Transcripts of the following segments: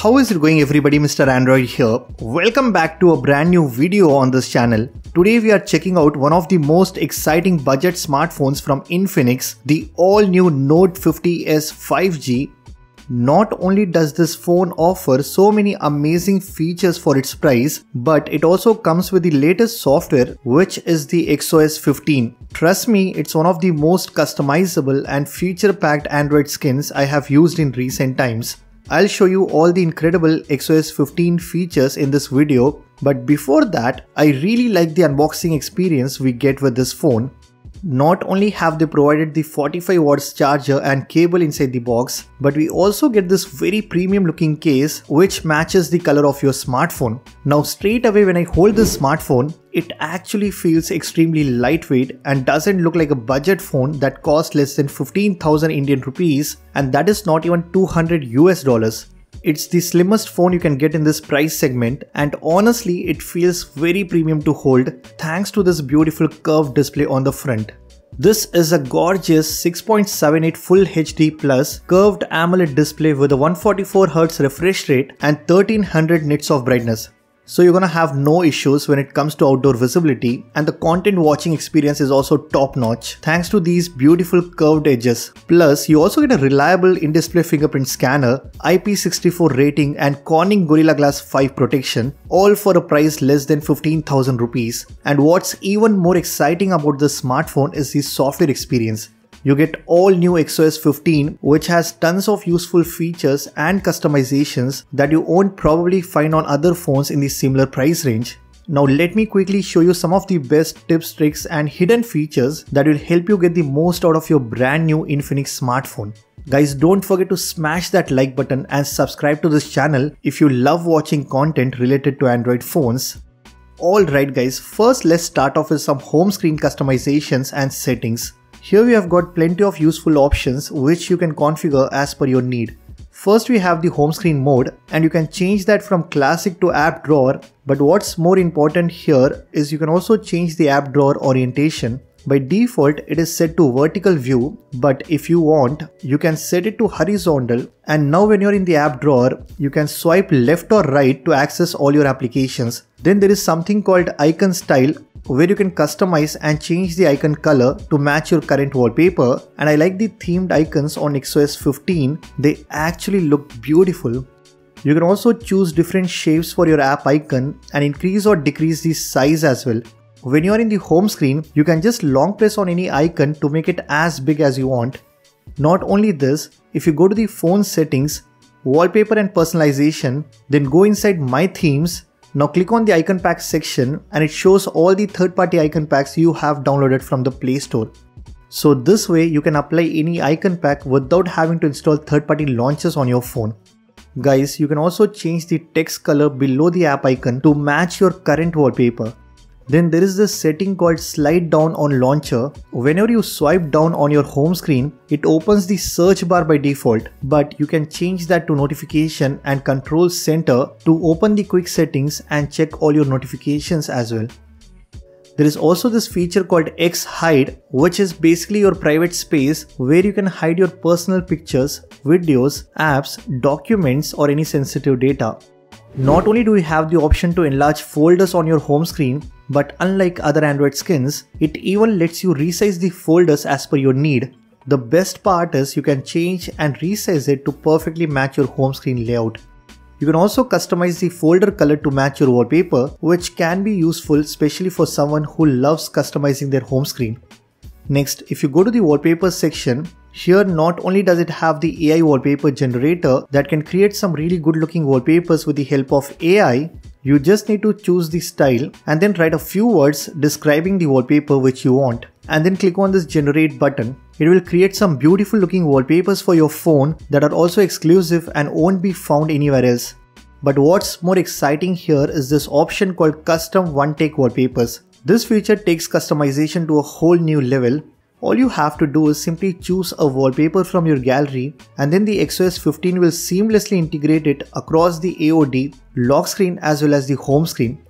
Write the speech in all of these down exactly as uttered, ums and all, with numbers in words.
How is it going everybody, Mister Android here. Welcome back to a brand new video on this channel. Today we are checking out one of the most exciting budget smartphones from Infinix, the all new Note fifty S five G. Not only does this phone offer so many amazing features for its price, but it also comes with the latest software, which is the X O S fifteen. Trust me, it's one of the most customizable and feature-packed Android skins I have used in recent times. I'll show you all the incredible X O S fifteen features in this video, but before that, I really like the unboxing experience we get with this phone. Not only have they provided the forty-five watts charger and cable inside the box, but we also get this very premium looking case which matches the color of your smartphone. Now straight away when I hold this smartphone, it actually feels extremely lightweight and doesn't look like a budget phone that costs less than fifteen thousand Indian rupees, and that is not even two hundred US dollars. It's the slimmest phone you can get in this price segment, and honestly it feels very premium to hold thanks to this beautiful curved display on the front. This is a gorgeous six point seven eight Full H D Plus curved AMOLED display with a one forty-four hertz refresh rate and thirteen hundred nits of brightness. So you're gonna have no issues when it comes to outdoor visibility, and the content watching experience is also top notch thanks to these beautiful curved edges. Plus you also get a reliable in-display fingerprint scanner, I P sixty-four rating and Corning Gorilla Glass five protection, all for a price less than fifteen thousand rupees. And what's even more exciting about this smartphone is the software experience. You get all new X O S fifteen, which has tons of useful features and customizations that you won't probably find on other phones in the similar price range. Now let me quickly show you some of the best tips, tricks and hidden features that will help you get the most out of your brand new Infinix smartphone. Guys, don't forget to smash that like button and subscribe to this channel if you love watching content related to Android phones. Alright guys, first let's start off with some home screen customizations and settings. Here we have got plenty of useful options which you can configure as per your need. First we have the home screen mode, and you can change that from classic to app drawer, but what's more important here is you can also change the app drawer orientation. By default it is set to vertical view, but if you want you can set it to horizontal, and now when you're in the app drawer you can swipe left or right to access all your applications. Then there is something called icon style, where you can customize and change the icon color to match your current wallpaper, and I like the themed icons on X O S fifteen, they actually look beautiful. You can also choose different shapes for your app icon and increase or decrease the size as well. When you are in the home screen, you can just long press on any icon to make it as big as you want. Not only this, if you go to the phone settings, wallpaper and personalization, then go inside my themes. Now click on the icon pack section and it shows all the third-party icon packs you have downloaded from the Play Store. So this way you can apply any icon pack without having to install third-party launchers on your phone. Guys, you can also change the text color below the app icon to match your current wallpaper. Then there is this setting called slide down on launcher. Whenever you swipe down on your home screen, it opens the search bar by default, but you can change that to notification and control center to open the quick settings and check all your notifications as well. There is also this feature called X hide, which is basically your private space where you can hide your personal pictures, videos, apps, documents or any sensitive data. Not only do we have the option to enlarge folders on your home screen, but unlike other Android skins, it even lets you resize the folders as per your need. The best part is you can change and resize it to perfectly match your home screen layout. You can also customize the folder color to match your wallpaper, which can be useful especially for someone who loves customizing their home screen. Next, if you go to the wallpaper section, here not only does it have the A I wallpaper generator that can create some really good looking wallpapers with the help of A I, you just need to choose the style and then write a few words describing the wallpaper which you want, and then click on this generate button. It will create some beautiful looking wallpapers for your phone that are also exclusive and won't be found anywhere else. But what's more exciting here is this option called custom one-take wallpapers. This feature takes customization to a whole new level. All you have to do is simply choose a wallpaper from your gallery, and then the X O S fifteen will seamlessly integrate it across the A O D, lock screen as well as the home screen.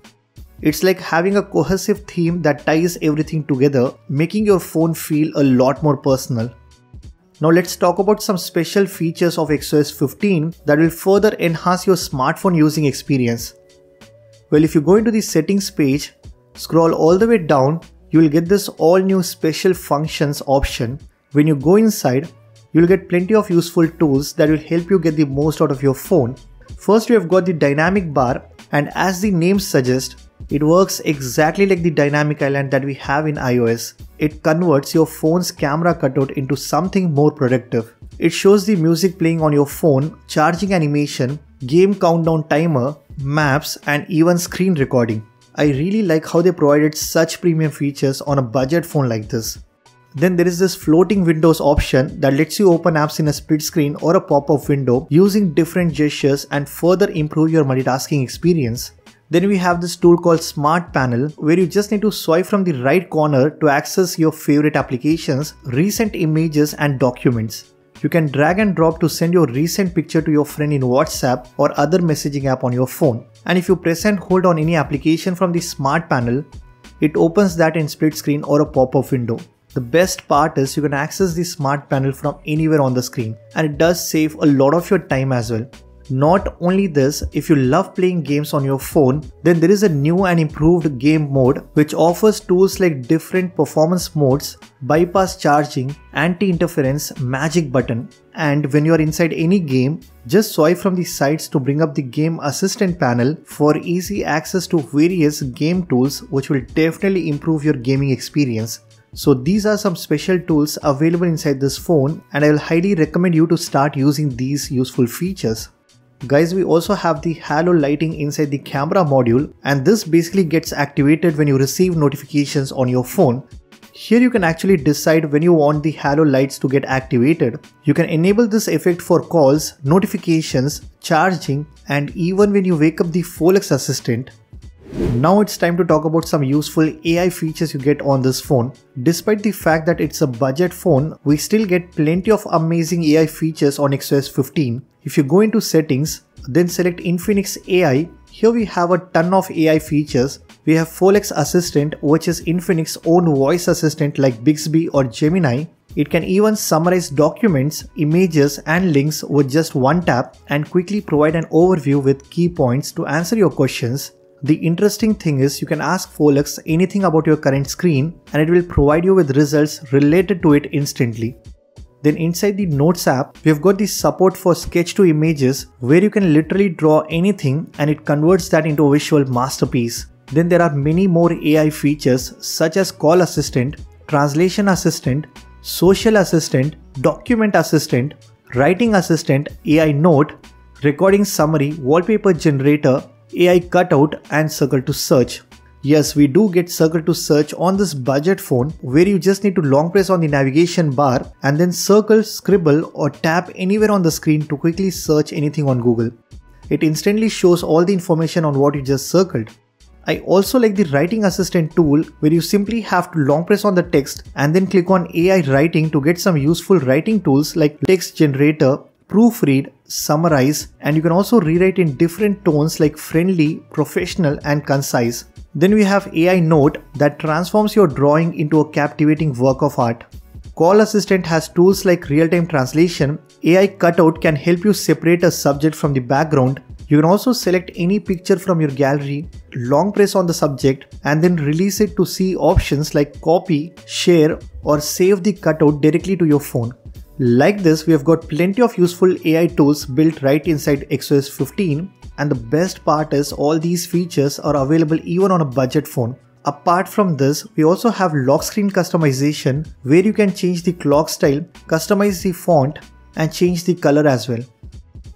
It's like having a cohesive theme that ties everything together, making your phone feel a lot more personal. Now let's talk about some special features of X O S fifteen that will further enhance your smartphone using experience. Well, if you go into the settings page, scroll all the way down, you will get this all new special functions option. When you go inside, you will get plenty of useful tools that will help you get the most out of your phone. First, you have got the dynamic bar, and as the name suggests, it works exactly like the Dynamic Island that we have in iOS. It converts your phone's camera cutout into something more productive. It shows the music playing on your phone, charging animation, game countdown timer, maps, and even screen recording. I really like how they provided such premium features on a budget phone like this. Then there is this floating windows option that lets you open apps in a split screen or a pop-up window using different gestures and further improve your multitasking experience. Then we have this tool called Smart Panel, where you just need to swipe from the right corner to access your favorite applications, recent images and documents. You can drag and drop to send your recent picture to your friend in WhatsApp or other messaging app on your phone. And if you press and hold on any application from the Smart Panel, it opens that in split screen or a pop-up window. The best part is you can access the Smart Panel from anywhere on the screen, and it does save a lot of your time as well. Not only this, if you love playing games on your phone, then there is a new and improved game mode which offers tools like different performance modes, bypass charging, anti-interference, magic button. And when you are inside any game, just swipe from the sides to bring up the game assistant panel for easy access to various game tools which will definitely improve your gaming experience. So these are some special tools available inside this phone, and I will highly recommend you to start using these useful features. Guys, we also have the halo lighting inside the camera module, and this basically gets activated when you receive notifications on your phone. Here you can actually decide when you want the halo lights to get activated. You can enable this effect for calls, notifications, charging, and even when you wake up the Folax assistant. Now it's time to talk about some useful A I features you get on this phone. Despite the fact that it's a budget phone, we still get plenty of amazing A I features on X O S fifteen. If you go into settings, then select Infinix A I, here we have a ton of A I features. We have Folax Assistant, which is Infinix's own voice assistant like Bixby or Gemini. It can even summarize documents, images and links with just one tap and quickly provide an overview with key points to answer your questions. The interesting thing is you can ask Folax anything about your current screen and it will provide you with results related to it instantly. Then inside the Notes app, we've got the support for sketch to images where you can literally draw anything and it converts that into a visual masterpiece. Then there are many more A I features such as Call Assistant, Translation Assistant, Social Assistant, Document Assistant, Writing Assistant, A I Note, Recording Summary, Wallpaper Generator, A I Cutout and Circle to Search. Yes, we do get Circle to Search on this budget phone where you just need to long press on the navigation bar and then circle, scribble or tap anywhere on the screen to quickly search anything on Google. It instantly shows all the information on what you just circled. I also like the Writing Assistant tool where you simply have to long press on the text and then click on A I Writing to get some useful writing tools like Text Generator, Proofread, Summarize, and you can also rewrite in different tones like friendly, professional and concise. Then we have A I Note that transforms your drawing into a captivating work of art. Call Assistant has tools like real-time translation. A I Cutout can help you separate a subject from the background. You can also select any picture from your gallery, long press on the subject and then release it to see options like copy, share or save the cutout directly to your phone. Like this, we have got plenty of useful A I tools built right inside X O S fifteen, and the best part is all these features are available even on a budget phone. Apart from this, we also have lock screen customization where you can change the clock style, customize the font and change the color as well.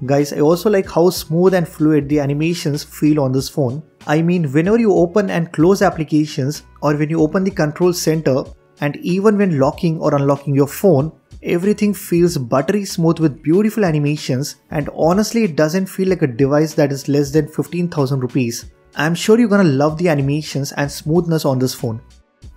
Guys, I also like how smooth and fluid the animations feel on this phone. I mean, whenever you open and close applications or when you open the control center and even when locking or unlocking your phone, everything feels buttery smooth with beautiful animations, and honestly it doesn't feel like a device that is less than fifteen thousand rupees. I'm sure you're gonna love the animations and smoothness on this phone.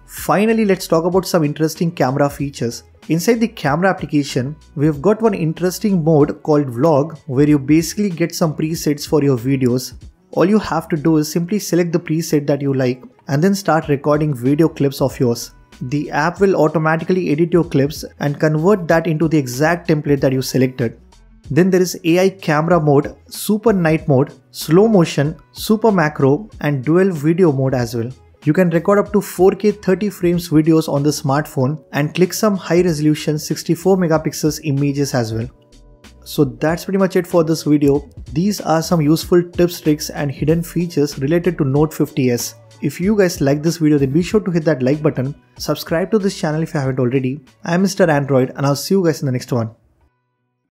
Finally, let's talk about some interesting camera features. Inside the camera application, we've got one interesting mode called Vlog where you basically get some presets for your videos. All you have to do is simply select the preset that you like and then start recording video clips of yours. The app will automatically edit your clips and convert that into the exact template that you selected. Then there is A I camera mode, super night mode, slow motion, super macro and dual video mode as well. You can record up to four K thirty frames videos on the smartphone and click some high resolution sixty-four megapixels images as well. So that's pretty much it for this video. These are some useful tips, tricks and hidden features related to Note fifty S. If you guys like this video, then be sure to hit that like button. Subscribe to this channel if you haven't already. I'm Mister Android and I'll see you guys in the next one.